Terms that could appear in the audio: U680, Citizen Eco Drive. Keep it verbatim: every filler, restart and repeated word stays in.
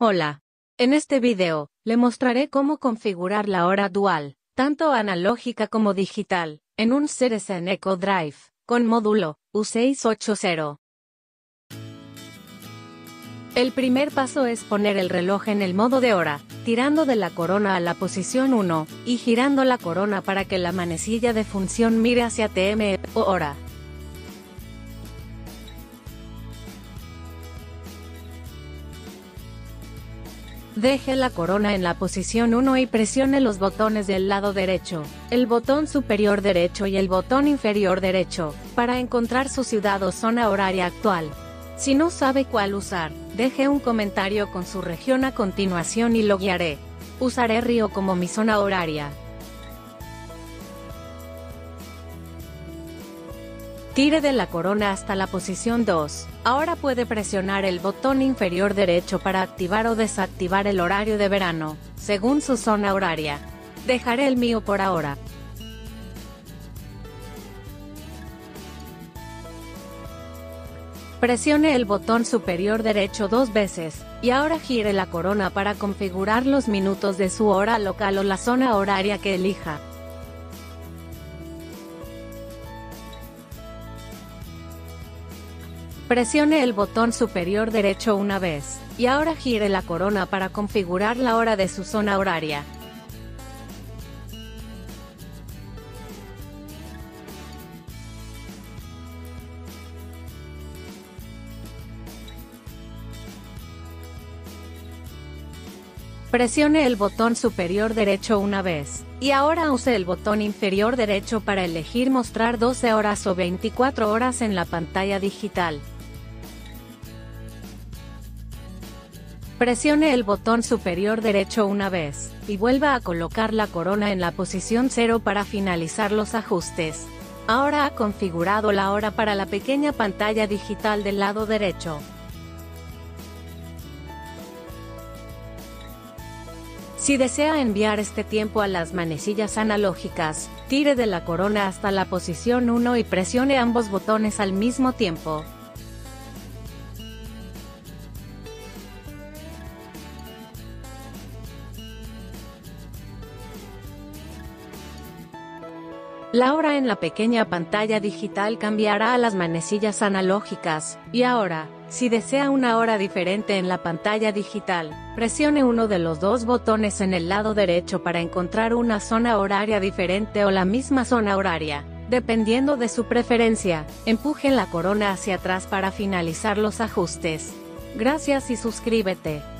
Hola. En este video, le mostraré cómo configurar la hora dual, tanto analógica como digital, en un Citizen Eco Drive, con módulo U seiscientos ochenta. El primer paso es poner el reloj en el modo de hora, tirando de la corona a la posición uno, y girando la corona para que la manecilla de función mire hacia T M o hora. Deje la corona en la posición uno y presione los botones del lado derecho, el botón superior derecho y el botón inferior derecho, para encontrar su ciudad o zona horaria actual. Si no sabe cuál usar, deje un comentario con su región a continuación y lo guiaré. Usaré Río como mi zona horaria. Tire de la corona hasta la posición dos. Ahora puede presionar el botón inferior derecho para activar o desactivar el horario de verano, según su zona horaria. Dejaré el mío por ahora. Presione el botón superior derecho dos veces, y ahora gire la corona para configurar los minutos de su hora local o la zona horaria que elija. Presione el botón superior derecho una vez, y ahora gire la corona para configurar la hora de su zona horaria. Presione el botón superior derecho una vez, y ahora use el botón inferior derecho para elegir mostrar doce horas o veinticuatro horas en la pantalla digital. Presione el botón superior derecho una vez, y vuelva a colocar la corona en la posición cero para finalizar los ajustes. Ahora ha configurado la hora para la pequeña pantalla digital del lado derecho. Si desea enviar este tiempo a las manecillas analógicas, tire de la corona hasta la posición uno y presione ambos botones al mismo tiempo. La hora en la pequeña pantalla digital cambiará a las manecillas analógicas, y ahora, si desea una hora diferente en la pantalla digital, presione uno de los dos botones en el lado derecho para encontrar una zona horaria diferente o la misma zona horaria. Dependiendo de su preferencia, empuje la corona hacia atrás para finalizar los ajustes. Gracias y suscríbete.